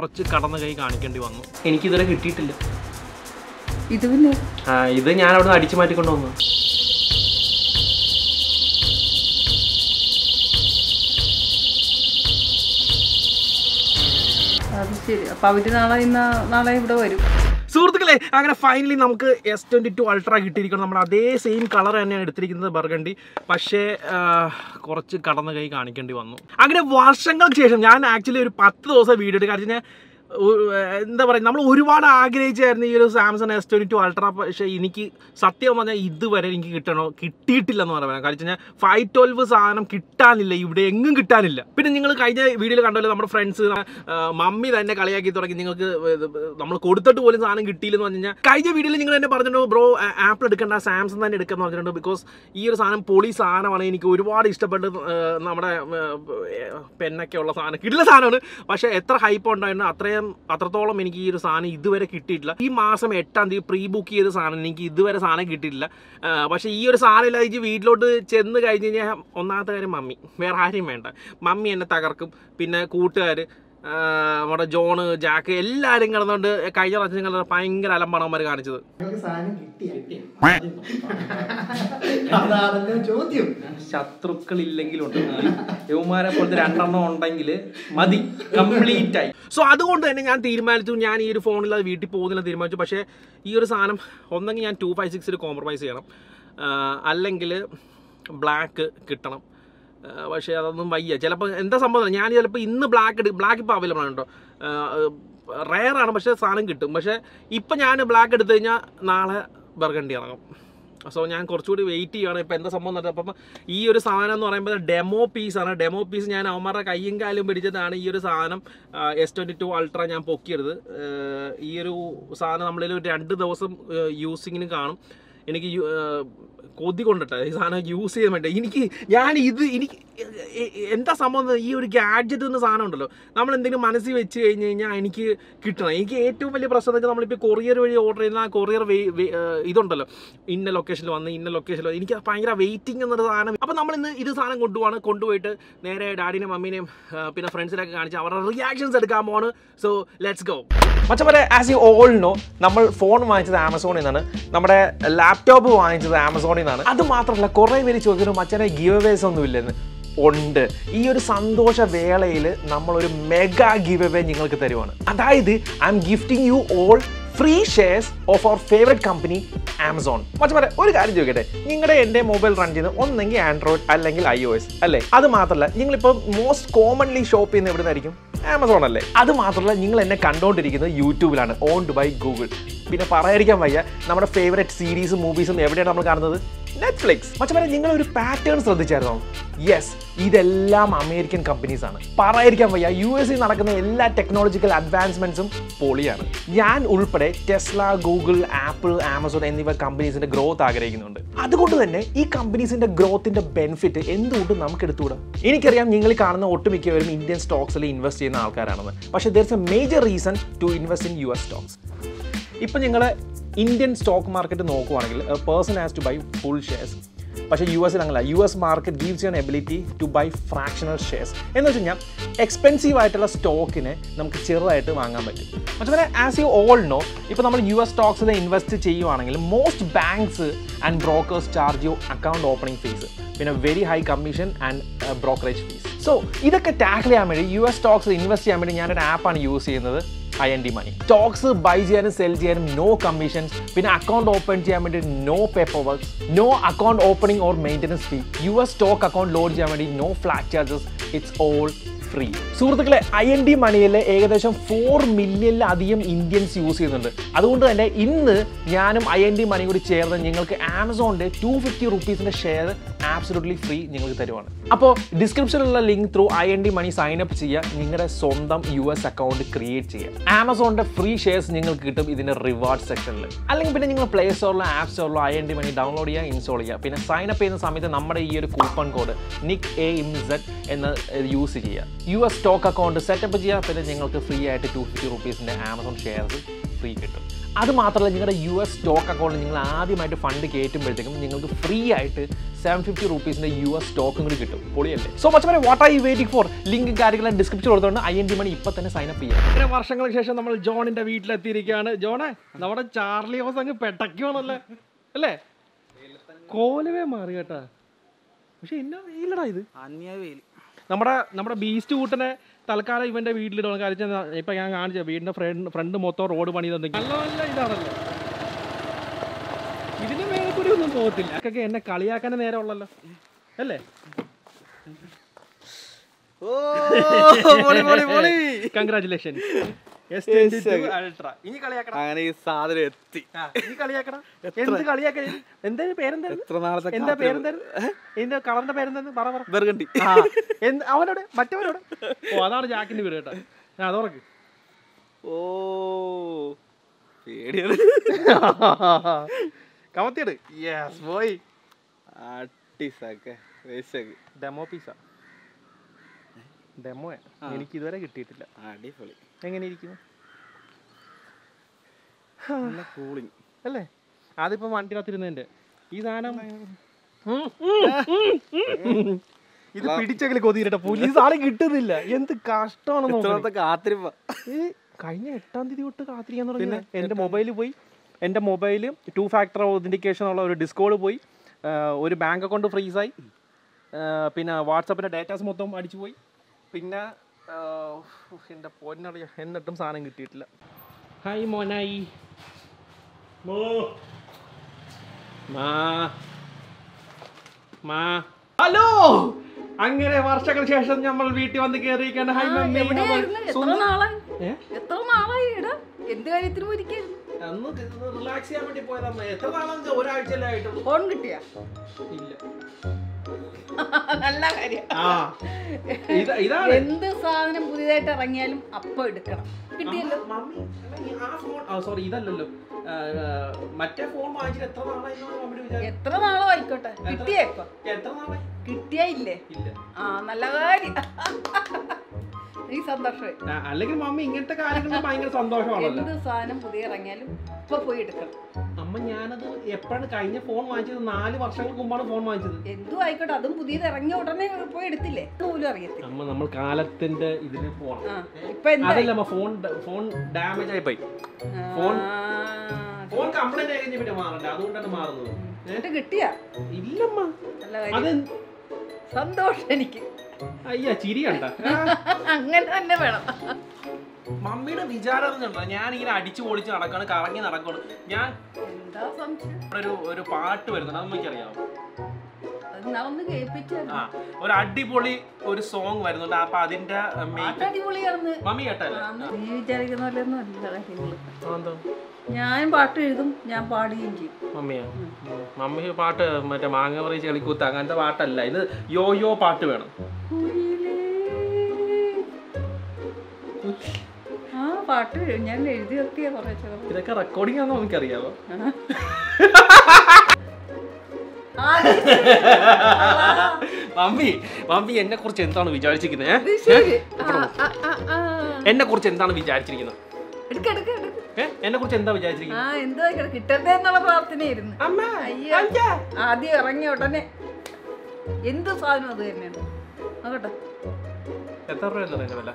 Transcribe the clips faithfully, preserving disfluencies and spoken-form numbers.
കുറച്ച് കടന്ന കൈ കാണിക്കേണ്ടി വന്നു. എനിക്ക് ഇതുവരെ കിട്ടിയിട്ടില്ല. ഇത് പിന്നെ ആ ഇത് ഞാൻ അവിടെ നിന്ന് അടിച്ചു മാറ്റിക്കൊണ്ട് വന്നു. അത് ശരി. അപ്പൊ അവര് നാളെ ഇന്ന് നാളെ ഇവിടെ വരും. സുഹൃത്തുക്കളെ, അങ്ങനെ ഫൈനലി നമുക്ക് എസ് ട്വൻറ്റി ടു അൾട്ര കിട്ടിയിരിക്കണം. നമ്മൾ അതേ സെയിം കളർ തന്നെയാണ് എടുത്തിരിക്കുന്നത്, ബർഗണ്ടി. പക്ഷേ കുറച്ച് കടന്ന കൈ കാണിക്കേണ്ടി വന്നു. അങ്ങനെ വർഷങ്ങൾക്ക് ശേഷം ഞാൻ ആക്ച്വലി ഒരു പത്ത് ദിവസം വീഡിയോ എടുക്കുക. കാരണം ഞാൻ എന്താ പറയുക, നമ്മൾ ഒരുപാട് ആഗ്രഹിച്ചായിരുന്നു ഈ ഒരു Samsung S twenty two Ultra. പക്ഷേ എനിക്ക് സത്യം പറഞ്ഞാൽ ഇതുവരെ എനിക്ക് കിട്ടണോ കിട്ടിയിട്ടില്ലെന്ന് പറയാം. കാരണം ഞാൻ ഫൈവ് ട്വൽവ് സാധനം കിട്ടാനില്ല, ഇവിടെ എങ്ങും കിട്ടാനില്ല. പിന്നെ നിങ്ങൾ കഴിഞ്ഞ വീഡിയോയിൽ കണ്ടല്ലോ, നമ്മുടെ ഫ്രണ്ട്സ് മമ്മി തന്നെ കളിയാക്കി തുടങ്ങി, നിങ്ങൾക്ക് നമ്മൾ കൊടുത്തിട്ട് പോലും സാധനം കിട്ടിയില്ലെന്ന് പറഞ്ഞു കഴിഞ്ഞാൽ. കഴിഞ്ഞ വീഡിയോയിൽ നിങ്ങൾ തന്നെ പറഞ്ഞിട്ടുണ്ടോ, ബ്രോ ആപ്പിൾ എടുക്കേണ്ട സാംസങ് തന്നെ എടുക്കാമെന്ന് പറഞ്ഞിട്ടുണ്ട്. ബിക്കോസ് ഈ ഒരു സാധനം പൊളി സാധനമാണ്, എനിക്ക് ഒരുപാട് ഇഷ്ടപ്പെട്ട് നമ്മുടെ പെന്നൊക്കെ ഉള്ള സാധനം കിട്ടുന്ന സാധനമാണ്. പക്ഷേ എത്ര ഹൈപ്പ് ഉണ്ടായിരുന്നു അത്രയും അത്രത്തോളം എനിക്ക് ഈ ഒരു സാധനം ഇതുവരെ കിട്ടിയിട്ടില്ല. ഈ മാസം എട്ടാം തീയതി പ്രീ ബുക്ക് ചെയ്ത സാധനം എനിക്ക് ഇതുവരെ സാധനം കിട്ടിയിട്ടില്ല. പക്ഷേ ഈ ഒരു സാധനം ഇല്ലാതെ വീട്ടിലോട്ട് ചെന്ന് കഴിഞ്ഞ് കഴിഞ്ഞാൽ ഒന്നാമത്തെ കാര്യം മമ്മി, വേറെ ആരെയും വേണ്ട, മമ്മി എന്നെ തകർക്കും. പിന്നെ കൂട്ടുകാർ നമ്മുടെ ജോണ്, ജാക്ക് എല്ലാവരും കിടന്നുകൊണ്ട് കഴിഞ്ഞ പ്രാവശ്യം കിടന്ന ഭയങ്കര അലമ്പാണവന്മാർ കാണിച്ചത്. ശത്രുക്കളില്ലെങ്കിലുണ്ട്, യൗമാരെ പോലത്തെ രണ്ടെണ്ണം ഉണ്ടെങ്കിൽ മതി കംപ്ലീറ്റ് ആയി. സോ അതുകൊണ്ട് തന്നെ ഞാൻ തീരുമാനിച്ചു, ഞാൻ ഈ ഒരു ഫോണില്ലാതെ വീട്ടിൽ പോകുന്നില്ല തീരുമാനിച്ചു. പക്ഷേ ഈ ഒരു സാധനം ഒന്നെങ്കിൽ ഞാൻ ടു ഫൈവ് സിക്സിൽ കോംപ്രമൈസ് ചെയ്യണം, അല്ലെങ്കിൽ ബ്ലാക്ക് കിട്ടണം. പക്ഷേ അതൊന്നും വയ്യ. ചിലപ്പോൾ എന്താ സംഭവം, ഞാൻ ചിലപ്പോൾ ഇന്ന് ബ്ലാക്ക് ബ്ലാക്ക് ഇപ്പോൾ അവൈലബിൾ ആണ് കേട്ടോ, റെയറാണ്, പക്ഷേ സാധനം കിട്ടും. പക്ഷേ ഇപ്പം ഞാൻ ബ്ലാക്ക് എടുത്തു കഴിഞ്ഞാൽ നാളെ ബർഗണ്ടി ഇറങ്ങും. സോ ഞാൻ കുറച്ചുകൂടി വെയിറ്റ് ചെയ്യുകയാണ്. ഇപ്പോൾ എന്താ സംഭവം എന്ന് പറഞ്ഞാൽ, അപ്പം ഈ ഒരു സാധനം എന്ന് പറയുമ്പോൾ ഡെമോ പീസാണ്. ഡെമോ പീസ് ഞാൻ അവന്മാരുടെ കയ്യും കാലും പിടിച്ചതാണ് ഈ ഒരു സാധനം എസ് ട്വൻറ്റി ടു അൾട്ര ഞാൻ പൊക്കിയത്. ഈ ഒരു സാധനം നമ്മളിൽ ഒരു രണ്ട് ദിവസം യൂസിങ്ങിന് കാണും. എനിക്ക് കൊതി കൊണ്ടിട്ട് ഈ സാധനം യൂസ് ചെയ്യാൻ വേണ്ടി എനിക്ക് ഞാൻ ഇത് എനിക്ക് എന്താ സംഭവം, ഈ ഒരു ഗാഡ്ജറ്റ് എന്ന സാധനം ഉണ്ടല്ലോ, നമ്മൾ എന്തെങ്കിലും മനസ്സിൽ വെച്ച് കഴിഞ്ഞ് കഴിഞ്ഞാൽ എനിക്ക് കിട്ടണം. എനിക്ക് ഏറ്റവും വലിയ പ്രശ്നം എന്ന് വെച്ചാൽ, നമ്മളിപ്പോൾ കൊറിയർ വഴി ഓർഡർ ചെയ്യുന്ന ആ കൊറിയർ ഇതുണ്ടല്ലോ, ഇന്ന ലൊക്കേഷനിൽ വന്ന് ഇന്ന ലൊക്കേഷനിൽ വന്ന് എനിക്ക് ഭയങ്കര വെയിറ്റിംഗ് എന്നൊരു സാധനം. അപ്പോൾ നമ്മളിന്ന് ഇത് സാധനം കൊണ്ടുപോവാണ്. കൊണ്ടുപോയിട്ട് നേരെ ഡാഡിനെയും മമ്മീനെയും പിന്നെ ഫ്രണ്ട്സിനൊക്കെ കാണിച്ച് അവരുടെ റിയാക്ഷൻസ് എടുക്കാൻ പോവാണ്. So let's go. മറ്റേ ആസ് യു ഓൾ നോ, നമ്മൾ ഫോൺ വാങ്ങിച്ചത് ആമസോണിൽ നിന്നാണ്, നമ്മുടെ ലാപ്ടോപ്പ് വാങ്ങിച്ചത് ആമസോണിൽ നിന്നാണ്. അത് മാത്രമല്ല, കുറേ പേര് ചോദിക്കുന്നു മച്ചാനെ ഗിവ് അവേസ് ഒന്നും ഇല്ലെന്ന്. ഉണ്ട്. ഈ ഒരു സന്തോഷ വേളയിൽ നമ്മളൊരു മെഗാ ഗിവ് അവേ നിങ്ങൾക്ക് തരുവാണ്. അതായത് I'm gifting you all free shares of our favourite company Amazon. മച്ച പറയാം, ഒരു കാര്യം ചോദിക്കട്ടെ, നിങ്ങളുടെ എൻ്റെ മൊബൈൽ റൺ ചെയ്യുന്നത് ഒന്നെങ്കിൽ ആൻഡ്രോയിഡ് അല്ലെങ്കിൽ ഐ ഒ എസ് അല്ലേ? അത് മാത്രമല്ല, നിങ്ങളിപ്പോൾ മോസ്റ്റ് കോമൺലി ഷോപ്പ് ചെയ്യുന്ന എവിടെ നിന്നായിരിക്കും? ആമസോൺ അല്ലേ? അത് മാത്രമല്ല, നിങ്ങൾ എന്നെ കണ്ടുകൊണ്ടിരിക്കുന്നത് യൂട്യൂബിലാണ്, ഓൺഡ് ബൈ ഗൂഗിൾ. പിന്നെ പറയാതിരിക്കാൻ വയ്യ, നമ്മുടെ ഫേവറേറ്റ് സീരീസും മൂവീസും എവിടെയാണ് നമ്മൾ കാണുന്നത്? നെറ്റ്ഫ്ലിക്സ്. മച്ച പറയാം, നിങ്ങളൊരു പാറ്റേൺ ശ്രദ്ധിച്ചായിരുന്നോ? യെസ്, ഇതെല്ലാം അമേരിക്കൻ കമ്പനീസാണ്. പറയാതിരിക്കാൻ വയ്യ, യു എസിൽ നടക്കുന്ന എല്ലാ ടെക്നോളജിക്കൽ അഡ്വാൻസ്മെൻറ്റ്സും പൊളിയാണ്. ഞാൻ ഉൾപ്പെടെ ടെസ്ല, ഗൂഗിൾ, ആപ്പിൾ, ആമസോൺ എന്നിവ കമ്പനീസിൻ്റെ ഗ്രോത്ത് ആഗ്രഹിക്കുന്നുണ്ട്. അതുകൊണ്ട് തന്നെ ഈ കമ്പനീസിൻ്റെ ഗ്രോത്തിൻ്റെ ബെനിഫിറ്റ് എന്തുകൊണ്ടും നമുക്ക് എടുത്തുകൂടാം. എനിക്കറിയാം നിങ്ങൾ കാണുന്ന ഒട്ടുമിക്കവരും ഇന്ത്യൻ സ്റ്റോക്സിൽ ഇൻവെസ്റ്റ് ചെയ്യുന്ന ആൾക്കാരാണെന്ന്. പക്ഷേ there is a major reason to invest in U S stocks. ഇപ്പം നിങ്ങൾ ഇന്ത്യൻ സ്റ്റോക്ക് മാർക്കറ്റ് നോക്കുവാണെങ്കിൽ person has to buy full shares. പക്ഷേ യു എസിൽ അങ്ങനെയല്ല. U S market gives you an ability to buy fractional shares. എന്ന് വെച്ച് കഴിഞ്ഞാൽ expensive ആയിട്ടുള്ള സ്റ്റോക്കിനെ നമുക്ക് ചെറുതായിട്ട് വാങ്ങാൻ പറ്റും. മറ്റേ ആസ് യു ഓൾ നോ, ഇപ്പോൾ നമ്മൾ യു എസ് സ്റ്റോക്സിൽ ഇൻവെസ്റ്റ് ചെയ്യുവാണെങ്കിൽ most banks and brokers charge you account opening fees, പിന്നെ very high commission and brokerage fees. So ഇതൊക്കെ ടാക്കിൾ ചെയ്യാൻ വേണ്ടി, യു എസ് സ്റ്റോക്സിൽ ഇൻവെസ്റ്റ് ചെയ്യാൻ വേണ്ടി ഞാനൊരു ആപ്പാണ് യൂസ് ചെയ്യുന്നത്, I N D money. Stocks buy ചെയ്യാനും സെൽ ചെയ്യാനും നോ കമ്മീഷൻസ്, പിന്നെ അക്കൗണ്ട് ഓപ്പൺ ചെയ്യാൻ വേണ്ടി no paper works, no account opening or maintenance fee, U S stock account load ചെയ്യാൻ വേണ്ടി no flat charges, it's all free. സുഹൃത്തുക്കളെ, I N D മണിയിൽ ഏകദേശം ഫോർ മില്യണിലധികം ഇന്ത്യൻസ് യൂസ് ചെയ്യുന്നുണ്ട്. അതുകൊണ്ട് തന്നെ ഇന്ന് ഞാനും ഐ എൻ ഡി മണി കൂടി ചേർന്ന് നിങ്ങൾക്ക് ആമസോണിൻ്റെ ടു ഫിഫ്റ്റി റുപ്പീസിൻ്റെ ഷെയർ ആബ്സലൂട്ട്ലി ഫ്രീ നിങ്ങൾക്ക് തരുവാണ്. അപ്പോൾ ഡിസ്ക്രിപ്ഷനിലുള്ള link through I N D money sign up ചെയ്യുക, നിങ്ങളുടെ സ്വന്തം യു എസ് അക്കൗണ്ട് ക്രിയേറ്റ് ചെയ്യുക. ആമസോണിൻ്റെ ഫ്രീ ഷെയർസ് നിങ്ങൾക്ക് കിട്ടും ഇതിൻ്റെ റിവാർഡ് സെക്ഷനിൽ. അല്ലെങ്കിൽ പിന്നെ നിങ്ങൾ പ്ലേ സ്റ്റോറിലോ ആപ്പ് സ്റ്റോറിലോ I N D money download ചെയ്യുക, ഇൻസ്റ്റാൾ ചെയ്യുക. പിന്നെ സൈനപ്പ് ചെയ്യുന്ന സമയത്ത് നമ്മുടെ ഈ ഒരു coupon code nick A M Z എന്ന് യൂസ് ചെയ്യുക. U S stock account setup ചെയ്യുക, പിന്നെ നിങ്ങൾക്ക് ഫ്രീ ആയിട്ട് ടു ഫിഫ്റ്റി റുപ്പീസിൻ്റെ ആമസോൺ ഷെയർസ് ഫ്രീ കിട്ടും. That's why you U S stock account. You can fund it free seven hundred fifty rupees in the U S stock. So, what are you waiting for? Link in the description. I N D Money is sign up. We are John in the wheat. John, we Charlie. We are going to Coal. What is this? Talkara event a weed little carriage and a young aunt, friend, friend motor, road money on the again a Kaliak and an aerola. Hello. Oh, congratulations. S twenty-two Ultra. In Burgundy. Oh, yes, boy. Demo pizza. Demo. It's cooling. That's why I'm going to go to this one. This is a pretty check. Police are going to get the cast on the mobile. End the mobile, two factor authentication or Discord boy, or a bank account freeze. WhatsApp data. Pinna. Oh, in the point, I hand them signing it. Hi, Monai. Mo. Ma. Ma. Hello. Angere Varshakal Session Yamal Viti on the Kerry and Hi Mammy. Relax. I'm ah, this is the song. I'm going upward. Mommy, I sorry, this is the phone. I'm going to get the phone. I don't put either and you don't have to pay it. No, I'm a calatin is in a phone. I am a phone phone damage. I pay phone phone complaint. I give it a man. I don't know. Take a tear. Some doors any kid. I am a cheery under. I never. Mammy, the Vijara and Yanni attitude are going to carry in a gun. Yan, that's something. Part to it. Now, we have a picture. We have a song. We have a mommy. I am going to go to the I am going to go to the mommy. I am going to go to the party. Part two, you can do it. You can recording. You can do it. Mummy, Mummy, and the Kurchentan Vijay chicken, eh? And the Kurchentan Vijay chicken. And the Kurchenta Vijay chicken. I enjoy it. Tell them about the name. Amma, yeah, are they running out on it? In the sign of the name. At the red novella.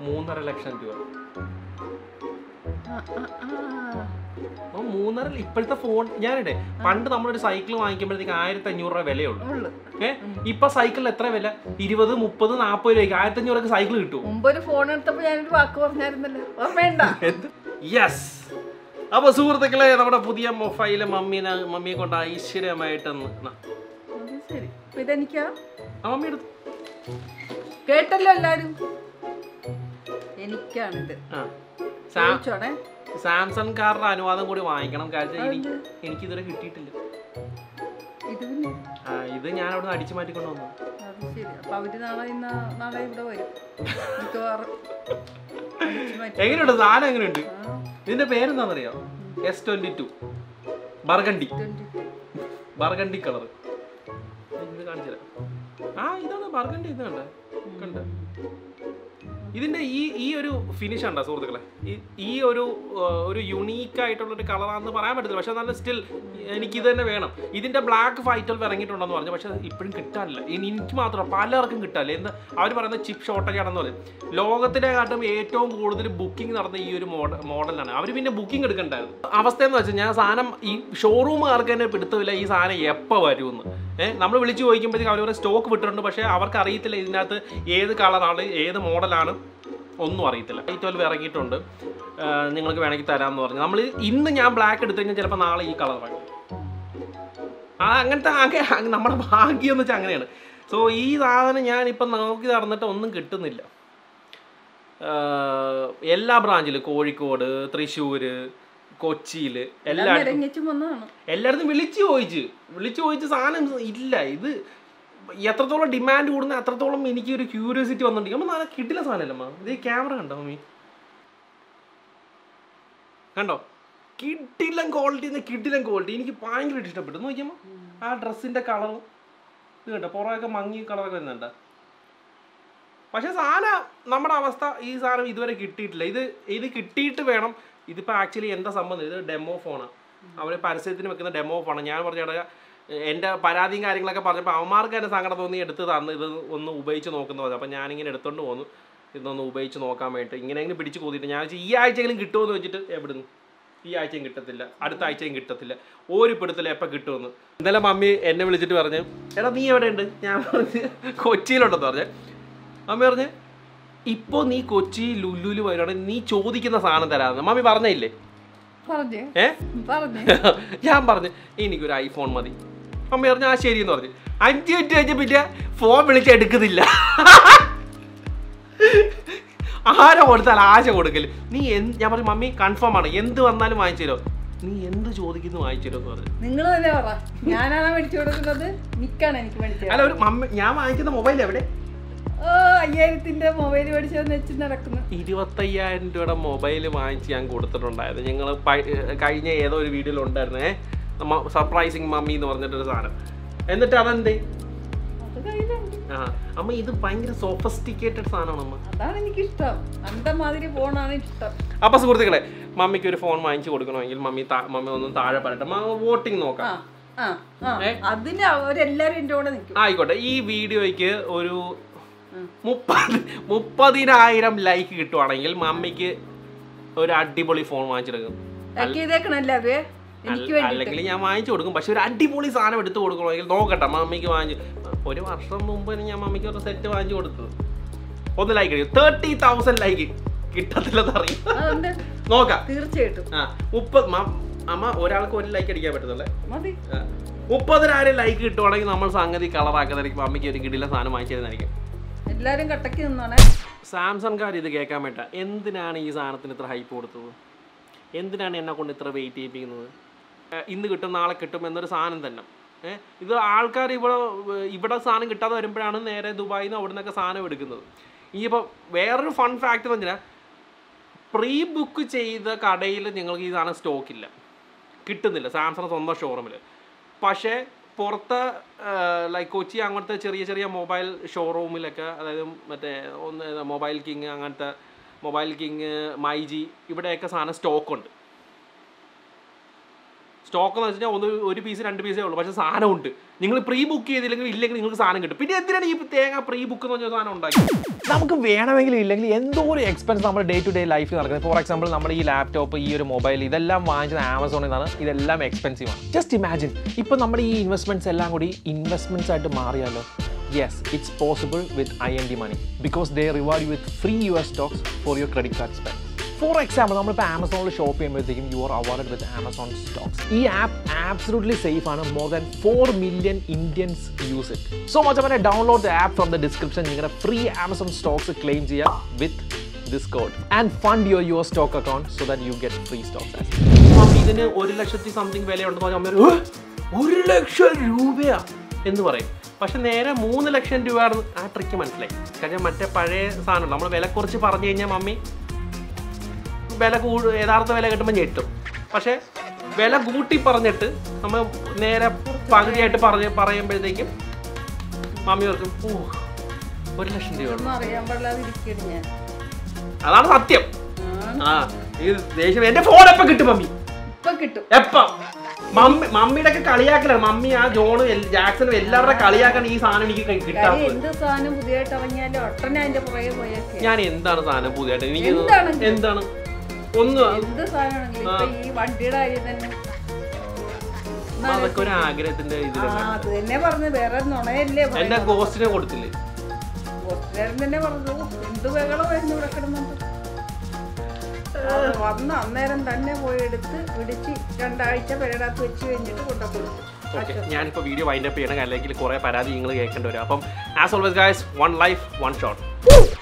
Moon election duel. No, Moonar is a phone. Now, cycle is cycle is a cycle. Yes! Now, we have a file. We have a file. We have a file. We have Samsung car, I know other good wine. I'm catching in Kidder. It didn't. I think I don't know. I did my ticket. How did I not have the way? It was an angry. In the pair, another S twenty-two Burgundy Burgundy color. I don't know Burgundy. ഇതിൻ്റെ ഈ ഈ ഒരു finish ഉണ്ടോ സുഹൃത്തുക്കളെ? ഈ ഈ ഒരു ഒരു യുണീക്കായിട്ടുള്ളൊരു കളറാണെന്ന് പറയാൻ പറ്റത്തില്ല. പക്ഷേ നല്ല സ്റ്റിൽ എനിക്കിത് തന്നെ വേണം. ഇതിൻ്റെ ബ്ലാക്ക് ഫൈറ്റൽ ഇറങ്ങിയിട്ടുണ്ടെന്ന് പറഞ്ഞു, പക്ഷേ ഇപ്പോഴും കിട്ടാനില്ല. എനിക്ക് മാത്രമല്ല, പലർക്കും കിട്ടാനില്ല. എന്ന് അവർ പറയുന്ന ചിപ്പ് ഷോർട്ടേജ് ആണെന്ന് പറയും. ലോകത്തിനെക്കാട്ടും ഏറ്റവും കൂടുതൽ ബുക്കിംഗ് നടന്ന ഈ ഒരു മോഡ മോഡലാണ് അവർ പിന്നെ ബുക്കിംഗ് എടുക്കണ്ടായിരുന്നു. അവസ്ഥ എന്ന് വെച്ചാൽ ഞാൻ സാധനം ഈ ഷോറൂമുകാർക്ക് തന്നെ പിടുത്തമില്ല ഈ സാധനം എപ്പോൾ വരുമെന്ന്. ഏഹ് നമ്മൾ വിളിച്ച് ചോദിക്കുമ്പോഴത്തേക്കും അവർ സ്റ്റോക്ക് വിട്ടിട്ടുണ്ട്, പക്ഷേ അവർക്ക് അറിയത്തില്ല ഇതിനകത്ത് ഏത് കളറാണ് ഏത് മോഡലാണ് ഒന്നും അറിയത്തില്ല. ഐ ട്വൽവ് ഇറങ്ങിയിട്ടുണ്ട്, നിങ്ങൾക്ക് വേണമെങ്കിൽ തരാമെന്ന് പറഞ്ഞു. നമ്മൾ ഇന്ന് ഞാൻ ബ്ലാക്ക് എടുത്തു കഴിഞ്ഞാൽ ചിലപ്പോൾ നാളെ ഈ കളർ വേണം. ആ അങ്ങനത്തെ ആകെ നമ്മുടെ ഭാഗ്യം എന്ന് വെച്ചാൽ അങ്ങനെയാണ്. സോ ഈ സാധനം ഞാനിപ്പം നോക്കി നടന്നിട്ട് ഒന്നും കിട്ടുന്നില്ല. എല്ലാ ബ്രാഞ്ചിലും കോഴിക്കോട്, തൃശ്ശൂർ, കൊച്ചിയിൽ എല്ലായിടത്തും എല്ലായിടത്തും വിളിച്ചു ചോദിച്ച് വിളിച്ചു ചോദിച്ച് സാധനം ഇല്ല. ഇത് എത്രത്തോളം ഡിമാൻഡ് കൂടുന്ന അത്രത്തോളം എനിക്ക് ഒരു ക്യൂരിയോസിറ്റി വന്നിട്ടുണ്ട്. നമ്മൾ കിട്ടില്ല സാധനമല്ല. ഇത് ക്യാമറ കണ്ടോ മമ്മി? കണ്ടോ? കിട്ടില്ല ക്വാളിറ്റി എന്ന് കിട്ടില്ല ക്വാളിറ്റി എനിക്ക് ഭയങ്കരമായിട്ട് ഇഷ്ടപ്പെട്ടു. നോക്കിയാൽ ആ ഡ്രസ്സിൻ്റെ കളറും ഇത് കേട്ടോ, പുറമൊക്കെ മങ്ങി കളറൊക്കെ വരുന്നുണ്ട്. പക്ഷേ സാധനം നമ്മുടെ അവസ്ഥ ഈ സാധനം ഇതുവരെ കിട്ടിയിട്ടില്ല. ഇത് ഇത് കിട്ടിയിട്ട് വേണം. ഇതിപ്പോൾ ആക്ച്വലി എന്താ സംബന്ധം, ഇത് ഡെമോ ഫോണാണ്. അവർ പരസ്യത്തിന് വെക്കുന്ന ഡെമോ ഫോണാണ്. ഞാൻ പറഞ്ഞ എൻ്റെ പരാതിയും കാര്യങ്ങളൊക്കെ പറഞ്ഞപ്പോൾ അവന്മാർക്ക് എൻ്റെ സങ്കടം തോന്നി എടുത്ത് തന്ന് ഇത് ഒന്ന് ഉപയോഗിച്ച് നോക്കുന്നത് പറഞ്ഞു. അപ്പോൾ ഞാനിങ്ങനെ എടുത്തുകൊണ്ട് പോന്നു, ഇതൊന്ന് ഉപയോഗിച്ച് നോക്കാൻ വേണ്ടിയിട്ട് ഇങ്ങനെയെങ്കിലും പിടിച്ച് കൂതിയിട്ട് ഞാൻ വെച്ചാൽ ഈ ആഴ്ചയെങ്കിലും കിട്ടുമെന്ന് വെച്ചിട്ട് എവിടുന്ന് ഈ ആഴ്ചയും കിട്ടത്തില്ല, അടുത്ത ആഴ്ചയും കിട്ടത്തില്ല, ഒരു പിടുത്തല്ല എപ്പോൾ കിട്ടുമെന്ന്. ഇന്നലെ മമ്മി എന്നെ വിളിച്ചിട്ട് പറഞ്ഞു, എടാ നീ എവിടെയുണ്ട്? ഞാൻ പറഞ്ഞ് കൊച്ചിയിലുണ്ടെന്ന് പറഞ്ഞേ. മമ്മി പറഞ്ഞ് ഇപ്പോൾ നീ കൊച്ചി ലുല്ലുല് വരുവാണെങ്കിൽ നീ ചോദിക്കുന്ന സാധനം തരാമെന്ന്. മമ്മി പറഞ്ഞില്ലേ? ഏ ഞാൻ പറഞ്ഞു എനിക്കൊരു ഐഫോൺ മതി. മമ്മി പറഞ്ഞു ആ ശരി എന്ന് പറഞ്ഞു. അഞ്ച് മിനിറ്റ് കഴിഞ്ഞ് പിന്നെ ഫോൺ വിളിച്ച് എടുക്കുന്നില്ല. ആരോ കൊടുത്താൽ ആശ കൊടുക്കല് നീ എന്ത്? ഞാൻ പറഞ്ഞു മമ്മി കൺഫേം ആണ്, എന്ത് വന്നാലും വാങ്ങിച്ചു തരോ, നീ എന്ത് ചോദിക്കുന്നു വാങ്ങിച്ചു തരോ പറഞ്ഞു. നിങ്ങൾ തന്നെ പറ, ഞാനാണ് മേടിച്ചു കൊടുക്കുന്നത്. നിക്കാണ് എനിക്ക് മേടിച്ചത്. അല്ല ഒരു മമ്മി ഞാൻ വാങ്ങിക്കുന്ന മൊബൈൽ എവിടെ? അയ്യായിരത്തിന്റെ മൊബൈൽ മേടിച്ചതെന്ന് വെച്ച് നടക്കുന്നു. ഇരുപത്തയ്യായിരം രൂപയുടെ മൊബൈൽ വാങ്ങിച്ച് ഞാൻ കൊടുത്തിട്ടുണ്ടായിരുന്നു. ഞങ്ങൾ കഴിഞ്ഞ ഏതോ ഒരു വീഡിയോയിൽ ഉണ്ടായിരുന്നേ, സർപ്രൈസിങ് മമ്മി എന്ന് പറഞ്ഞിട്ടൊരു സാധനം. എന്നിട്ട് അതെന്തേ? ആ അമ്മ ഇത് ഭയങ്കര സോഫിസ്റ്റിക്കേറ്റഡ് സാധനമാണ് അമ്മ, അതാണ് എനിക്കിഷ്ടം. അന്റെ മാതിരി ഫോണാണ് ഇഷ്ടം. അപ്പൊ സുഹൃത്തുക്കളെ, മമ്മിക്ക് ഒരു ഫോൺ വാങ്ങിച്ചു കൊടുക്കണമെങ്കിൽ മമ്മി മമ്മി ഒന്നും താഴെ പറയട്ടെ, വോട്ടിംഗ് നോക്കാം. അതിന് അവരെല്ലാരും എന്റെ കൂടെ നിൽക്കും. ആയിക്കോട്ടെ, ഈ വീഡിയോയ്ക്ക് ഒരു മുപ്പത് മുപ്പതിനായിരം ലൈക്ക് കിട്ടുവാണെങ്കിൽ മമ്മിക്ക് ഒരു അടിപൊളി ഫോൺ വാങ്ങിച്ചെടുക്കും. അല്ലെങ്കിൽ ഞാൻ വാങ്ങിച്ചു കൊടുക്കും, പക്ഷെ ഒരു അടിപൊളി സാധനം എടുത്തു കൊടുക്കണമെങ്കിൽ നോക്കട്ടെ. മമ്മിക്ക് വാങ്ങിച്ചു ഒരു വർഷം മുമ്പ് ഞാൻ മമ്മിക്ക് ഒരു സെറ്റ് വാങ്ങിച്ചു കൊടുത്തത്. ഒന്ന് ലൈക്ക് കിട്ടും, തേർട്ടി തൗസൻഡ് ലൈക്ക് കിട്ടത്തില്ലെന്ന് അറിയാം, നോക്കാം തീർച്ചയായിട്ടും. ആ മുപ്പത് അമ്മ ഒരാൾക്ക് ഒരു ലൈക്ക് അടിക്കാൻ പറ്റുന്നല്ലേ? മുപ്പതിനായിരം ലൈക്ക് കിട്ടുവാണെങ്കിൽ നമ്മൾ സംഗതി കളറാക്കുന്നതായിരിക്കും. മമ്മിക്ക് ഒരു കിടില സാധനം വാങ്ങിച്ചു തരുന്നതായിരിക്കും. എല്ലാവരും കട്ടക്ക് നിന്നാണ് സാംസങ്കാർ ഇത് കേൾക്കാൻ വേണ്ട. എന്തിനാണ് ഈ സാധനത്തിന് ഇത്ര ഹൈപ്പ് കൊടുത്തത്? എന്തിനാണ് എന്നെ കൊണ്ട് ഇത്ര വെയിറ്റ് ചെയ്യിപ്പിക്കുന്നത്? ഇന്ന് കിട്ടും നാളെ കിട്ടും എന്നൊരു സാധനം തന്നെ. ഏഹ് ഇത് ആൾക്കാർ ഇവിടെ ഇവിടെ സാധനം കിട്ടാതെ വരുമ്പോഴാണ് നേരെ ദുബായിൽ നിന്ന് അവിടെ നിന്നൊക്കെ സാധനം എടുക്കുന്നത്. ഇനിയിപ്പോൾ വേറൊരു ഫൺ ഫാക്ട് എന്ന് പറഞ്ഞാൽ പ്രീ ബുക്ക് ചെയ്ത കടയിൽ നിങ്ങൾക്ക് ഈ സാധനം സ്റ്റോക്കില്ല, കിട്ടുന്നില്ല സാംസങ് സ്വന്തം ഷോറൂമിൽ. പക്ഷേ പുറത്ത് ലൈക്ക് കൊച്ചി അങ്ങനത്തെ ചെറിയ ചെറിയ മൊബൈൽ ഷോറൂമിലൊക്കെ, അതായത് മറ്റേ ഒന്ന് മൊബൈൽ കിങ് അങ്ങനത്തെ മൊബൈൽ കിങ്, മൈജി, ഇവിടെയൊക്കെ സാധനം സ്റ്റോക്കുണ്ട്. സ്റ്റോക്ക് എന്ന് വെച്ച് കഴിഞ്ഞാൽ ഒന്ന് ഒരു പീസ് രണ്ട് പീസേ ഉള്ളൂ, പക്ഷേ സാധനമുണ്ട്. നിങ്ങൾ പ്രീ ബുക്ക് ചെയ്തില്ലെങ്കിൽ ഇല്ലെങ്കിൽ നിങ്ങൾക്ക് സാധനം കിട്ടും. പിന്നെ എന്തിനാണ് ഈ തേങ്ങ പ്രീ ബുക്ക് എന്ന് പറഞ്ഞ സാധനം ഉണ്ടാക്കി? നമുക്ക് വേണമെങ്കിലും ഇല്ലെങ്കിൽ എന്തോ ഒരു എക്സ്പെൻസ് നമ്മുടെ ഡേ ടു ഡേ ലൈഫിൽ നടക്കുന്നത്. ഫോർ എക്സാമ്പിൾ നമ്മൾ ഈ ലാപ്ടോപ്പ്, ഈ ഒരു മൊബൈൽ, ഇതെല്ലാം വാങ്ങിച്ചത് ആമസോണിൽ നിന്നാണ്. ഇതെല്ലാം എക്സ്പെൻസീവ് ആണ്. ജസ്റ്റ് ഇമാജിൻ ഇപ്പോൾ നമ്മുടെ ഈ ഇൻവെസ്റ്റ്മെൻറ്റ്സ് എല്ലാം കൂടി ഇൻവെസ്റ്റ്മെൻറ്റ്സ് ആയിട്ട് മാറിയാലോ? Yes, it's possible with I N D money because they reward you with free U S stocks for your credit card spend. For example നമ്മളിപ്പോൾ ആമസോണിൽ ഷോപ്പ് ചെയ്യുമ്പോഴത്തേക്കും you are awarded with Amazon stocks. ഈ app absolutely safe ആണ്. More than four million Indians use it. So much അവനെ download the app from the description. നിങ്ങളുടെ free Amazon stocks claim ചെയ്യാം with this code and fund your your stock account so that you get free stocks. അപ്പം ഇതിന് ഒരു ലക്ഷത്തി something വിലയുണ്ടെന്ന് പറഞ്ഞാൽ അമ്മ ഒരു ഒരു ലക്ഷം രൂപയാണ് എന്ന് പറയും. പക്ഷെ നേരെ മൂന്ന് ലക്ഷം രൂപയാണ്. ആ ട്രിക്ക് മനസ്സിലായി കാരണം മറ്റേ പഴയ സാധനം നമ്മൾ വില കുറച്ച് പറഞ്ഞു കഴിഞ്ഞാൽ മമ്മി വില കൂടു യഥാർത്ഥ വില കിട്ടുമ്പോൾ ഞെട്ടും. പക്ഷേ വില കൂട്ടി പറഞ്ഞിട്ട് നമ്മൾ നേരെ പകുതിയായിട്ട് പറഞ്ഞ് പറയുമ്പോഴത്തേക്കും മമ്മി ഓർക്കും ഓ ഒരു ലക്ഷം രൂപ. അതാണ് സത്യം. ആ ഈ ദേഷ്യം എന്റെ ഫോൺ എപ്പ കിട്ടും മമ്മി? ഇപ്പൊ കിട്ടും. എപ്പ മമ്മി മമ്മിയുടെ ഒക്കെ കളിയാക്കല. മമ്മി ആ ജോണ് ജാക്സണും എല്ലാവരുടെ കളിയാക്കാൻ ഈ സാധനം എനിക്ക് കിട്ടാൻ. ഞാൻ എന്താണ് സാധനം പുതിയതായിട്ട് എനിക്ക് എന്താണ് ഒന്ന് ഈ വണ്ടിയുടെ കാര്യം തന്നെ അതൊക്കെ ഒരു ആഗ്രഹത്തിന്റെ എന്റെ ഗോസ്റ്റിനെ കൊടുത്തില്ലേ? വന്ന് അന്നേരം തന്നെ പോയി എടുത്ത് പിടിച്ച് രണ്ടാഴ്ച പേരടത്ത് വെച്ച് കഴിഞ്ഞിട്ട് കൊണ്ടുപോകും. ഓക്കെ, ഞാനിപ്പോൾ വീഡിയോ വൈൻഡപ്പ് ചെയ്യണം, അല്ലെങ്കിൽ കുറേ പരാതി നിങ്ങൾ കേൾക്കേണ്ടി വരും. അപ്പം as always guys, one life one shot.